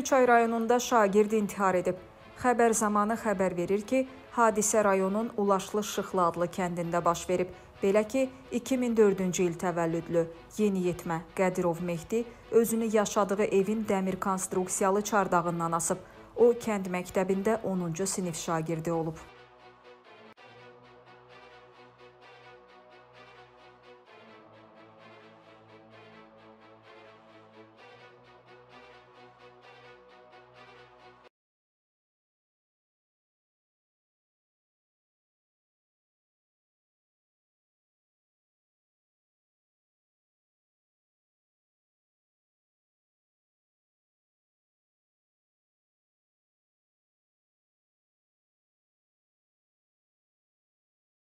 Göyçay rayonunda şagird intihar edib. Xəbər zamanı xəbər verir ki, hadisə rayonun Ulaşlı Şıxlı adlı kəndində baş verib. Belə ki, 2004-cü il təvəllüdlü yeniyetmə Qədirov Mehdi özünü yaşadığı evin dəmir konstruksiyalı çardağından asıb. O, kənd məktəbində 10-cu sinif şagirdi olub.